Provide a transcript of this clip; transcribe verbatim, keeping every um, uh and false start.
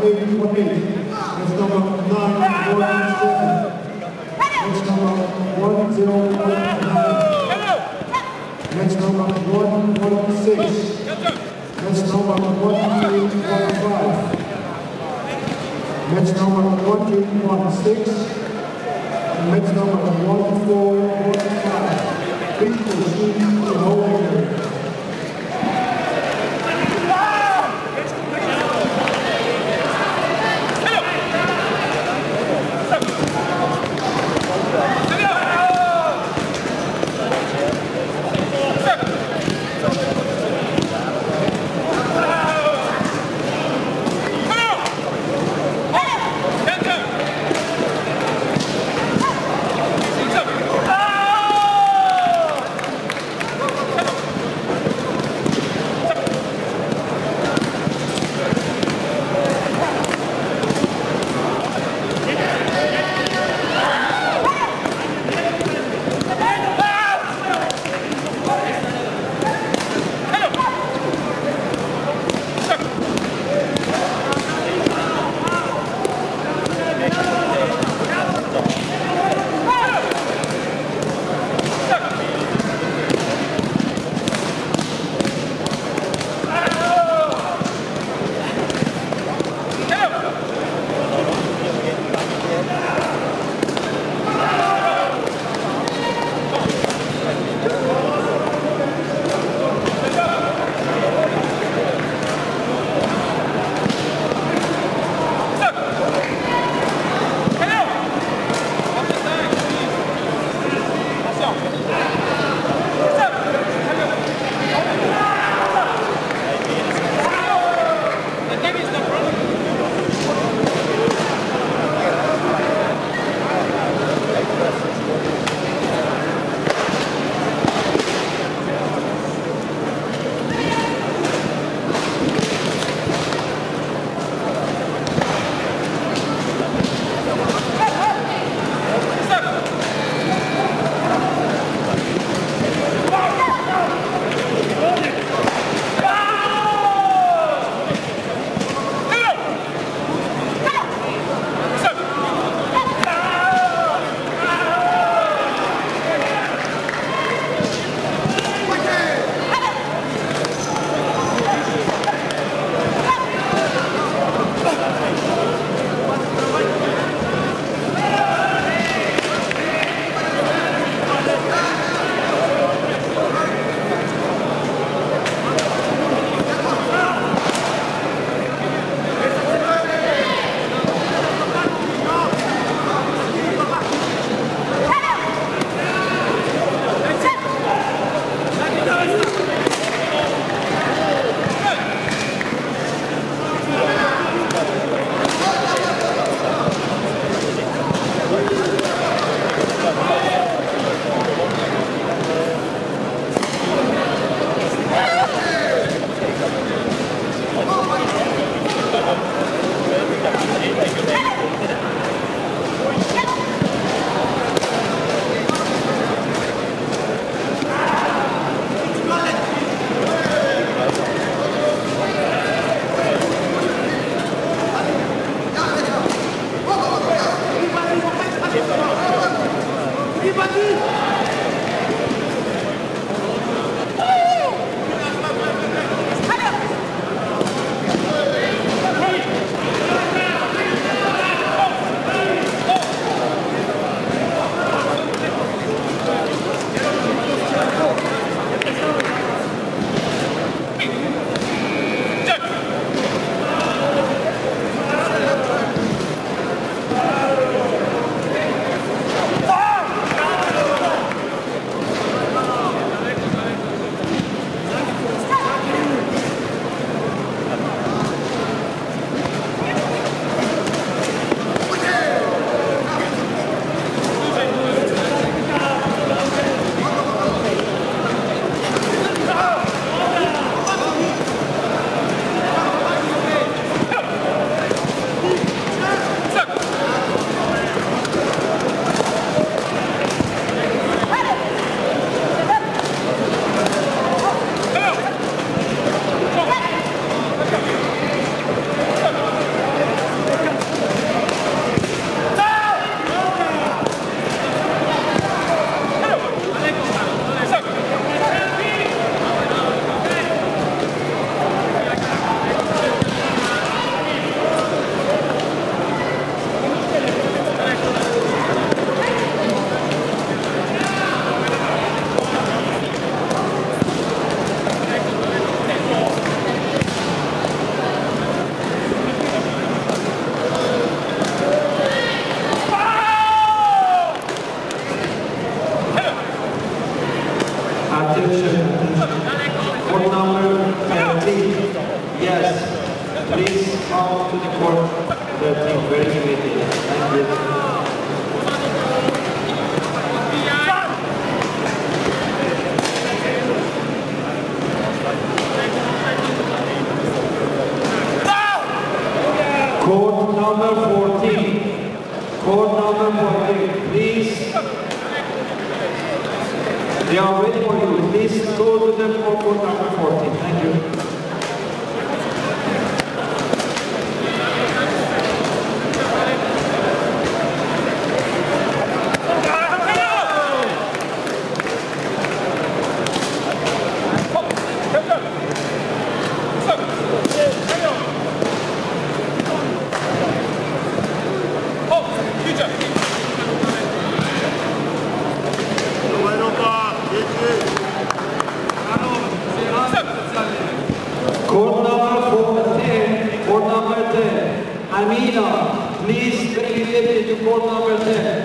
maybe one minute. That's number nine one seven. That's number one zero one nine. That's number one one six. That's number one two one five. That's number one two one six. And that's number one four one five. People shoot the whole area. Come on. all the team very committed. Thank you. Code number fourteen. Code number fourteen. Please. They are waiting for you. Please go to them for code number fourteen. Thank you. Amina, please bring it to court number ten.